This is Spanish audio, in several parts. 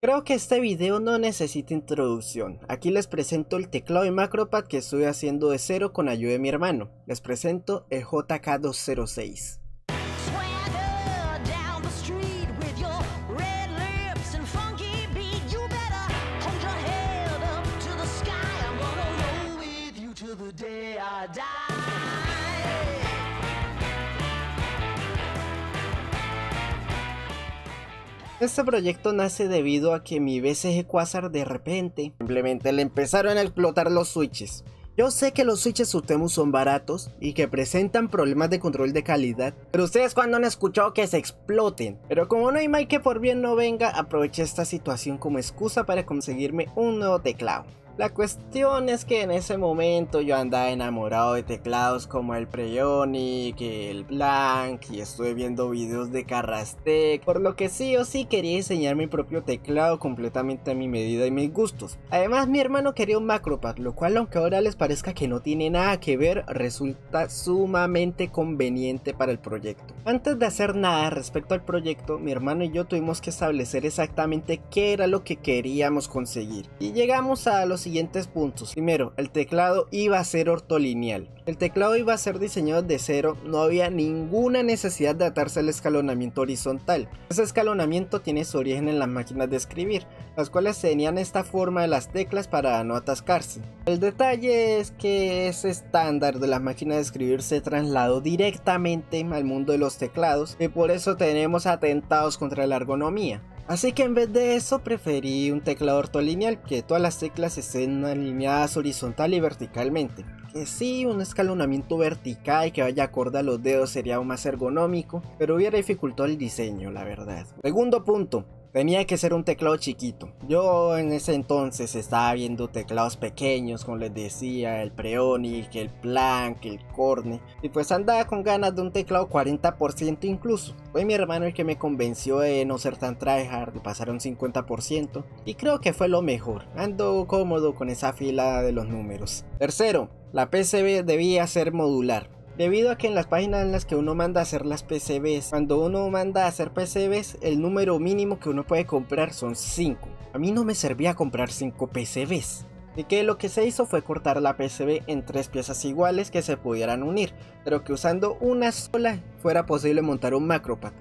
Creo que este video no necesita introducción. Aquí les presento el teclado y macropad que estoy haciendo de cero con ayuda de mi hermano. Les presento el JK206. Este proyecto nace debido a que mi BCG Quasar de repente simplemente le empezaron a explotar los switches. Yo sé que los switches Sutemu son baratos y que presentan problemas de control de calidad, pero ustedes cuando han escuchado que se exploten. Pero como no hay mal que por bien no venga, aproveché esta situación como excusa para conseguirme un nuevo teclado. La cuestión es que en ese momento yo andaba enamorado de teclados como el Preonic, el Planck, y estuve viendo videos de CarrasTech, por lo que sí o sí quería diseñar mi propio teclado completamente a mi medida y mis gustos. Además, mi hermano quería un macropad, lo cual, aunque ahora les parezca que no tiene nada que ver, resulta sumamente conveniente para el proyecto. Antes de hacer nada respecto al proyecto, mi hermano y yo tuvimos que establecer exactamente qué era lo que queríamos conseguir, y llegamos a los siguientes puntos. Primero, el teclado iba a ser ortolineal. El teclado iba a ser diseñado de cero, no había ninguna necesidad de atarse al escalonamiento horizontal. Ese escalonamiento tiene su origen en las máquinas de escribir, las cuales tenían esta forma de las teclas para no atascarse. El detalle es que ese estándar de las máquinas de escribir se trasladó directamente al mundo de los teclados, y por eso tenemos atentados contra la ergonomía. Así que en vez de eso preferí un teclado ortolineal, que todas las teclas estén alineadas horizontal y verticalmente. Que sí, un escalonamiento vertical que vaya acorde a los dedos sería aún más ergonómico, pero hubiera dificultado el diseño, la verdad. Segundo punto, tenía que ser un teclado chiquito. Yo en ese entonces estaba viendo teclados pequeños, como les decía, el Preonic, el Planck, el Corne, y pues andaba con ganas de un teclado 40% incluso. Fue mi hermano el que me convenció de no ser tan tryhard, de pasar un 50%, y creo que fue lo mejor. Ando cómodo con esa fila de los números. Tercero, la PCB debía ser modular. Debido a que en las páginas en las que uno manda a hacer las PCBs, cuando uno manda a hacer PCBs, el número mínimo que uno puede comprar son 5. A mí no me servía comprar 5 PCBs. Así que lo que se hizo fue cortar la PCB en 3 piezas iguales que se pudieran unir, pero que usando una sola fuera posible montar un macropad.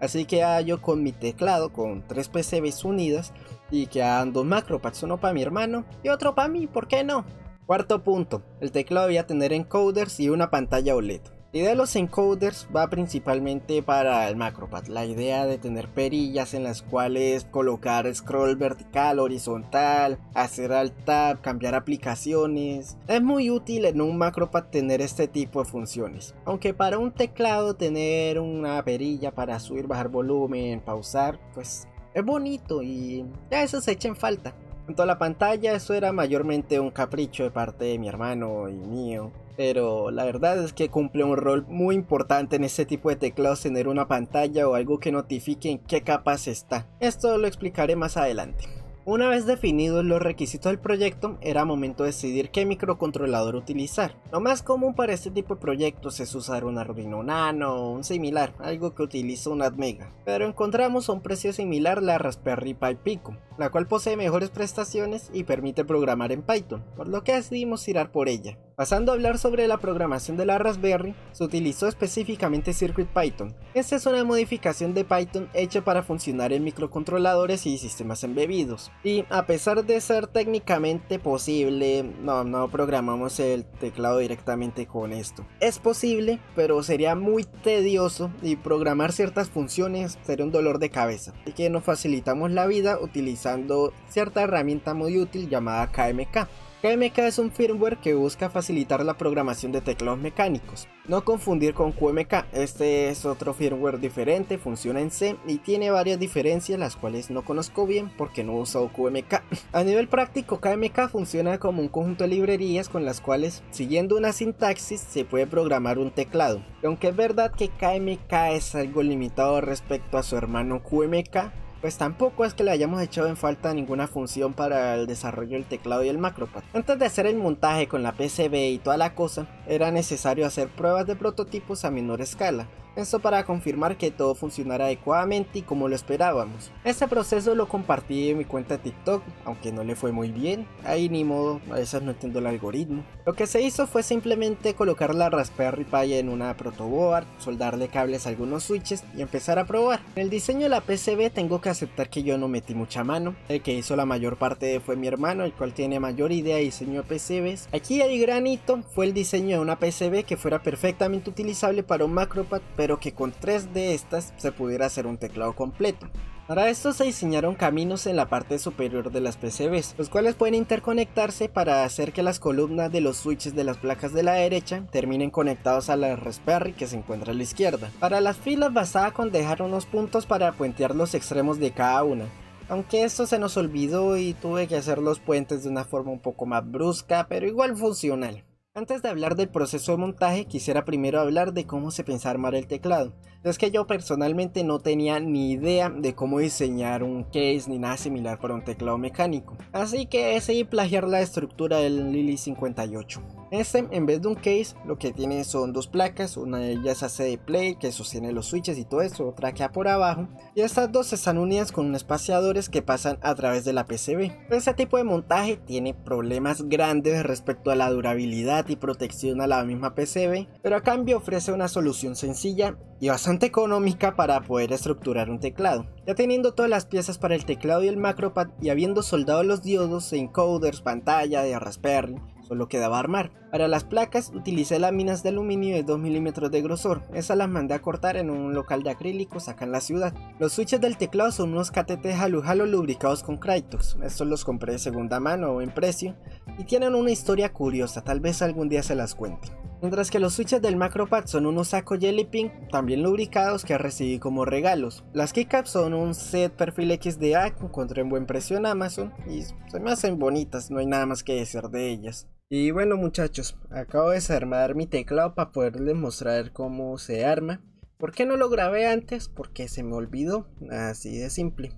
Así que yo con mi teclado con 3 PCBs unidas, y quedan 2 macropads, uno para mi hermano y otro para mí, ¿por qué no? Cuarto punto, el teclado debía tener encoders y una pantalla OLED. La idea de los encoders va principalmente para el macropad, la idea de tener perillas en las cuales colocar scroll vertical, horizontal, hacer alt tab, cambiar aplicaciones. Es muy útil en un macropad tener este tipo de funciones, aunque para un teclado tener una perilla para subir, bajar volumen, pausar, pues es bonito y ya eso se echa en falta. En toda la pantalla, eso era mayormente un capricho de parte de mi hermano y mío, pero la verdad es que cumple un rol muy importante en este tipo de teclados tener una pantalla o algo que notifique en qué capas está. Esto lo explicaré más adelante. Una vez definidos los requisitos del proyecto, era momento de decidir qué microcontrolador utilizar. Lo más común para este tipo de proyectos es usar un Arduino Nano o un similar, algo que utiliza un ATmega. Pero encontramos a un precio similar la Raspberry Pi Pico, la cual posee mejores prestaciones y permite programar en Python, por lo que decidimos tirar por ella. Pasando a hablar sobre la programación de la Raspberry, se utilizó específicamente CircuitPython. Esta es una modificación de Python hecha para funcionar en microcontroladores y sistemas embebidos. Y a pesar de ser técnicamente posible, no programamos el teclado directamente con esto. Es posible, pero sería muy tedioso y programar ciertas funciones sería un dolor de cabeza. Así que nos facilitamos la vida utilizando cierta herramienta muy útil llamada KMK. KMK es un firmware que busca facilitar la programación de teclados mecánicos. No confundir con QMK, este es otro firmware diferente, funciona en C y tiene varias diferencias las cuales no conozco bien porque no he usado QMK. A nivel práctico, KMK funciona como un conjunto de librerías con las cuales, siguiendo una sintaxis, se puede programar un teclado. Y aunque es verdad que KMK es algo limitado respecto a su hermano QMK, pues tampoco es que le hayamos echado en falta ninguna función para el desarrollo del teclado y el macropad. Antes de hacer el montaje con la PCB y toda la cosa, era necesario hacer pruebas de prototipos a menor escala, Esto para confirmar que todo funcionara adecuadamente y como lo esperábamos. Este proceso lo compartí en mi cuenta de TikTok, aunque no le fue muy bien. Ahí ni modo, a veces no entiendo el algoritmo. Lo que se hizo fue simplemente colocar la Raspberry Pi en una protoboard, soldarle cables a algunos switches y empezar a probar. En el diseño de la PCB tengo que aceptar que yo no metí mucha mano. El que hizo la mayor parte fue mi hermano, el cual tiene mayor idea de diseño de PCBs. Aquí el gran hito fue el diseño de una PCB que fuera perfectamente utilizable para un MacroPad, pero que con 3 de estas se pudiera hacer un teclado completo. Para esto se diseñaron caminos en la parte superior de las PCBs, los cuales pueden interconectarse para hacer que las columnas de los switches de las placas de la derecha terminen conectados a la Raspberry que se encuentra a la izquierda. Para las filas basada con dejar unos puntos para puentear los extremos de cada una, aunque esto se nos olvidó y tuve que hacer los puentes de una forma un poco más brusca, pero igual funcional. Antes de hablar del proceso de montaje, quisiera primero hablar de cómo se pensaba armar el teclado. Es que yo personalmente no tenía ni idea de cómo diseñar un case ni nada similar para un teclado mecánico, así que decidí plagiar la estructura del Lily 58. Este, en vez de un case, lo que tiene son dos placas, una de ellas hace de play, que sostiene los switches y todo eso, otra que va por abajo, y estas dos están unidas con unos espaciadores que pasan a través de la PCB. Este tipo de montaje tiene problemas grandes respecto a la durabilidad y protección a la misma PCB, pero a cambio ofrece una solución sencilla y bastante económica para poder estructurar un teclado. Ya teniendo todas las piezas para el teclado y el macropad, y habiendo soldado los diodos, encoders, pantalla de Raspberry, solo quedaba armar. Para las placas utilicé láminas de aluminio de 2 mm de grosor, esas las mandé a cortar en un local de acrílicos acá en la ciudad. Los switches del teclado son unos KTT halo lubricados con Krytox, estos los compré de segunda mano o en precio y tienen una historia curiosa, tal vez algún día se las cuente. Mientras que los switches del MacroPad son unos sacos Jelly Pink, también lubricados, que recibí como regalos. Las keycaps son un set perfil X de Akko, encontré en buen precio en Amazon y se me hacen bonitas, no hay nada más que decir de ellas. Y bueno muchachos, acabo de desarmar mi teclado para poderles mostrar cómo se arma. ¿Por qué no lo grabé antes? Porque se me olvidó, así de simple.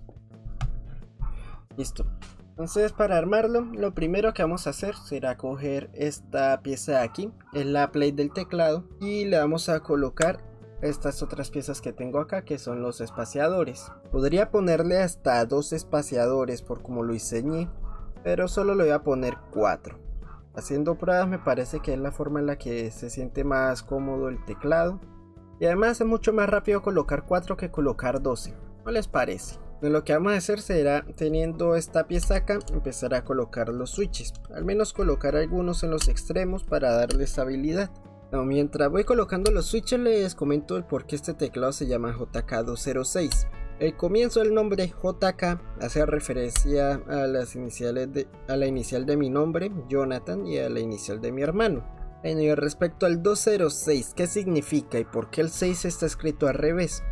Listo. Entonces para armarlo, lo primero que vamos a hacer será coger esta pieza de aquí, es la plate del teclado, y le vamos a colocar estas otras piezas que tengo acá, que son los espaciadores. Podría ponerle hasta 2 espaciadores por como lo diseñé, pero solo le voy a poner 4. Haciendo pruebas me parece que es la forma en la que se siente más cómodo el teclado. Y además es mucho más rápido colocar 4 que colocar 12. ¿No les parece? Entonces lo que vamos a hacer será, teniendo esta pieza acá, empezar a colocar los switches. Al menos colocar algunos en los extremos para darle estabilidad. Entonces, mientras voy colocando los switches les comento el por qué este teclado se llama JK206. El comienzo del nombre JK hace referencia a la inicial de mi nombre, Jonathan, y a la inicial de mi hermano. Y respecto al 206, ¿qué significa y por qué el 6 está escrito al revés?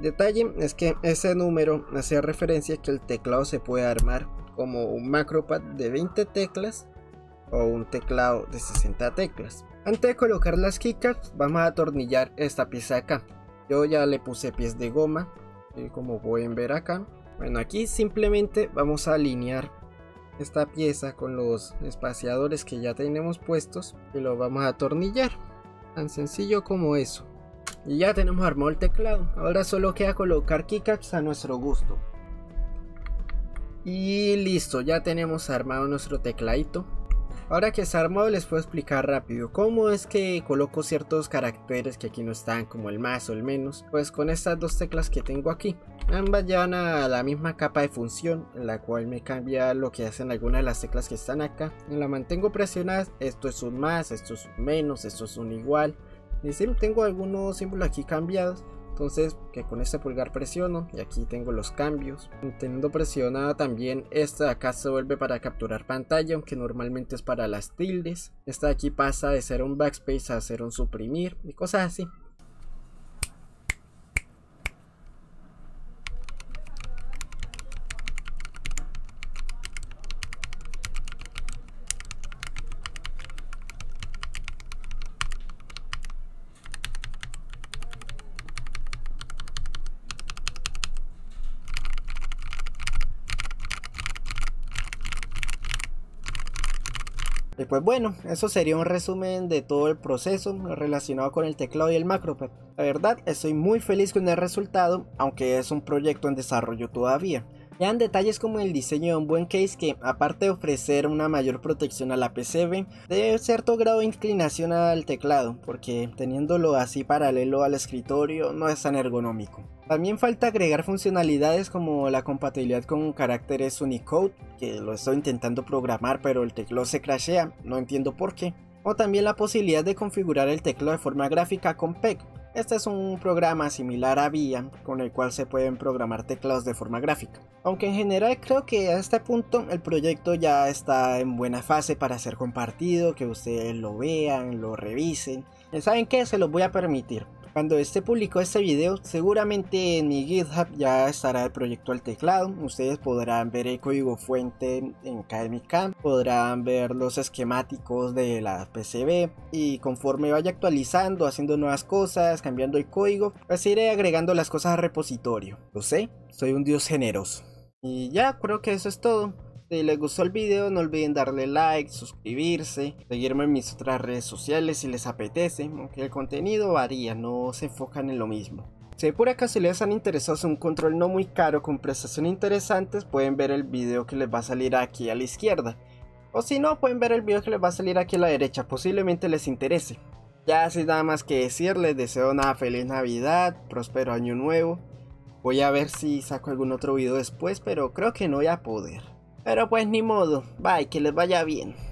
Detalle es que ese número hace referencia a que el teclado se puede armar como un macropad de 20 teclas o un teclado de 60 teclas. Antes de colocar las keycaps vamos a atornillar esta pieza acá. Yo ya le puse pies de goma, como pueden ver acá. Bueno, aquí simplemente vamos a alinear esta pieza con los espaciadores que ya tenemos puestos y lo vamos a atornillar, tan sencillo como eso. Y ya tenemos armado el teclado. Ahora solo queda colocar keycaps a nuestro gusto y listo, ya tenemos armado nuestro tecladito. Ahora que está armado les puedo explicar rápido cómo es que coloco ciertos caracteres que aquí no están, como el más o el menos. Pues con estas dos teclas que tengo aquí, ambas llevan a la misma capa de función, en la cual me cambia lo que hacen algunas de las teclas que están acá. La mantengo presionadas, esto es un más, esto es un menos, esto es un igual. Y sí, tengo algunos símbolos aquí cambiados, entonces que con este pulgar presiono y aquí tengo los cambios. Teniendo presionada también esta de acá se vuelve para capturar pantalla, aunque normalmente es para las tildes. Esta de aquí pasa de ser un backspace a ser un suprimir y cosas así. Y pues bueno, eso sería un resumen de todo el proceso relacionado con el teclado y el MacroPad. La verdad, estoy muy feliz con el resultado, aunque es un proyecto en desarrollo todavía. Vean detalles como el diseño de un buen case que, aparte de ofrecer una mayor protección a la PCB, debe cierto grado de inclinación al teclado, porque teniéndolo así paralelo al escritorio no es tan ergonómico. También falta agregar funcionalidades como la compatibilidad con caracteres Unicode, que lo estoy intentando programar pero el teclado se crashea, no entiendo por qué. O también la posibilidad de configurar el teclado de forma gráfica con PEG. Este es un programa similar a VIA con el cual se pueden programar teclados de forma gráfica. Aunque en general creo que a este punto el proyecto ya está en buena fase para ser compartido, que ustedes lo vean, lo revisen. ¿Saben qué? Se los voy a permitir. Cuando publicó este video, seguramente en mi GitHub ya estará el proyecto al teclado. Ustedes podrán ver el código fuente en KMK, podrán ver los esquemáticos de la PCB, y conforme vaya actualizando, haciendo nuevas cosas, cambiando el código, pues iré agregando las cosas al repositorio. Lo sé, soy un dios generoso. Y ya, creo que eso es todo. Si les gustó el video, no olviden darle like, suscribirse, seguirme en mis otras redes sociales si les apetece, aunque el contenido varía, no se enfocan en lo mismo. Si por acaso les han interesado en un control no muy caro con prestaciones interesantes, pueden ver el video que les va a salir aquí a la izquierda. O si no, pueden ver el video que les va a salir aquí a la derecha, posiblemente les interese. Ya sin nada más que decir, les deseo una feliz Navidad, próspero año nuevo. Voy a ver si saco algún otro video después, pero creo que no voy a poder. Pero pues ni modo, bye, que les vaya bien.